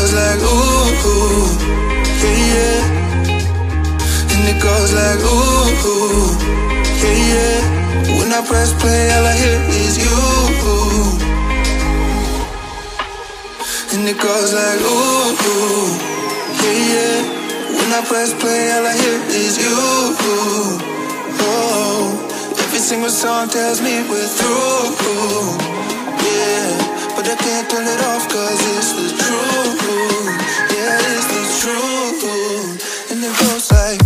goes like ooh, ooh, yeah, yeah. And it goes like ooh, ooh, yeah, yeah. When I press play, all I hear is you. And it goes like ooh, ooh, yeah, yeah. When I press play, all I hear is you. Oh, every single song tells me we're through. But I can't turn it off, cause it's the truth. Yeah, it's the truth. And it goes like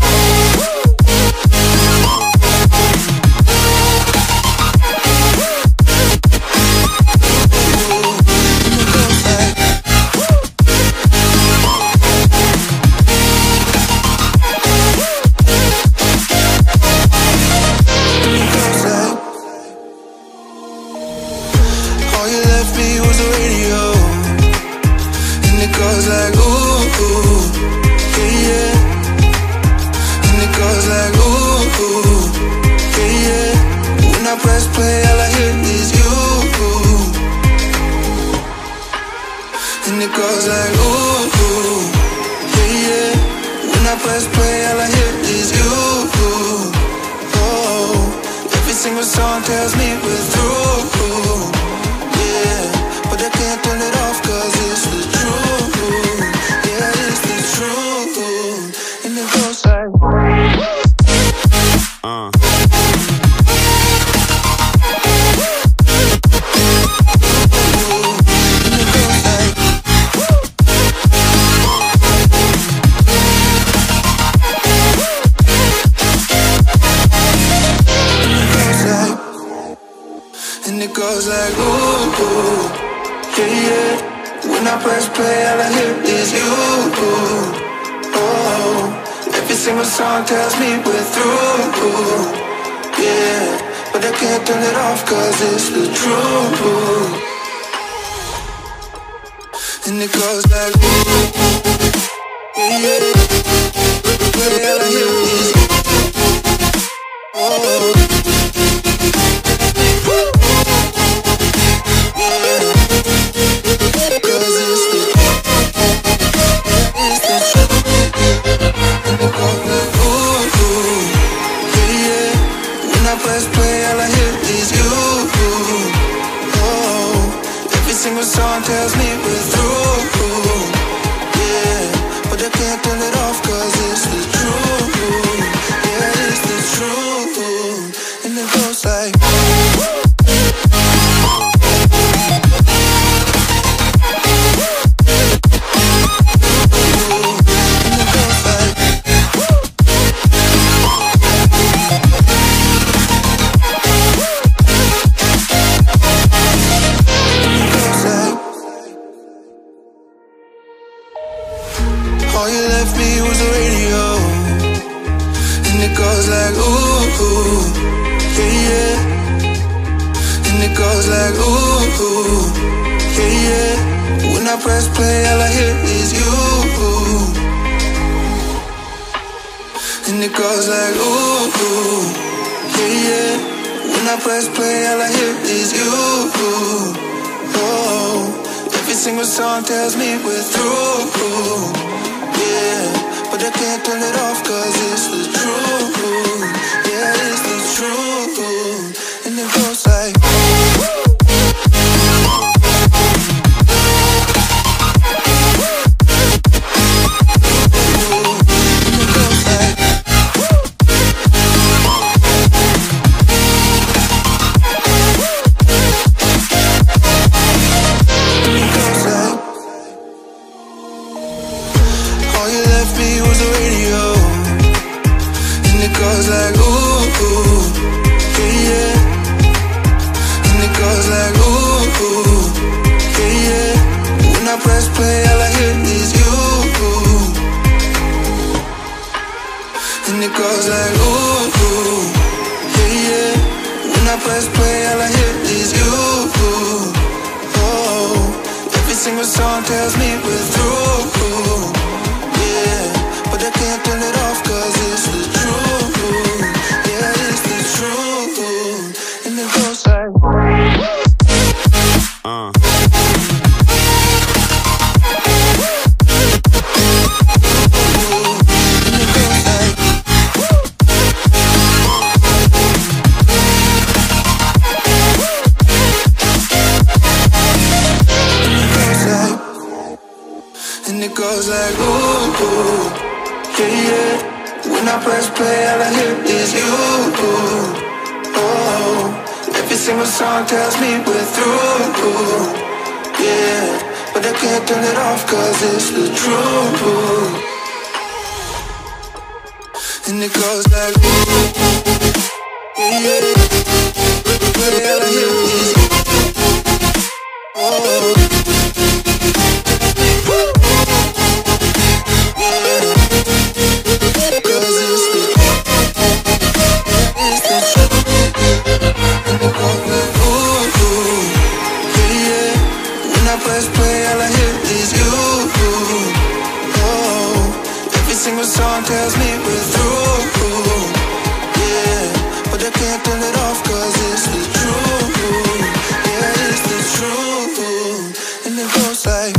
and it goes like ooh, ooh, yeah, yeah. When I press play, all I hear is you, ooh, oh. Every single song tells me we're through, ooh, yeah. But I can't turn it off 'cause it's the truth, ooh. And it goes like ooh, yeah, yeah. Play, all I hear is oh. Tells me we're through, yeah. But I can't turn it off 'cause it's the truth, yeah, it's the truth. And it goes like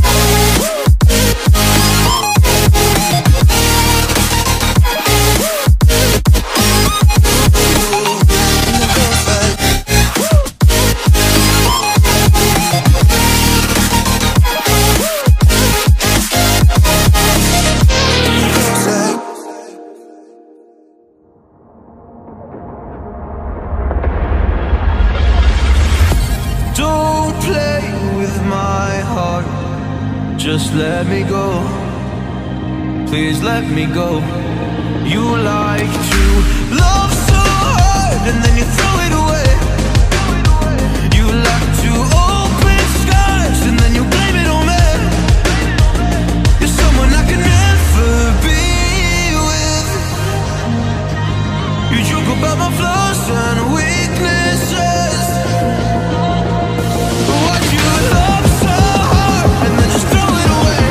let me go. You like to love so hard and then you throw it away. You like to open skies and then you blame it on me. You're someone I can never be with. You joke about my flaws and weaknesses. What you love so hard and then just throw it away.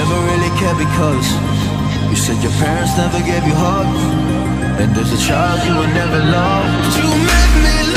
Never really cared because you said your parents never gave you hugs, and as a child you were never loved. You made me